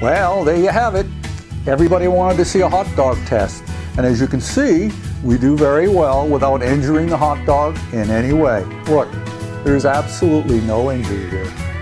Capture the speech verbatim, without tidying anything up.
Well, there you have it. Everybody wanted to see a hot dog test, and as you can see, we do very well without injuring the hot dog in any way. Look, there's absolutely no injury here.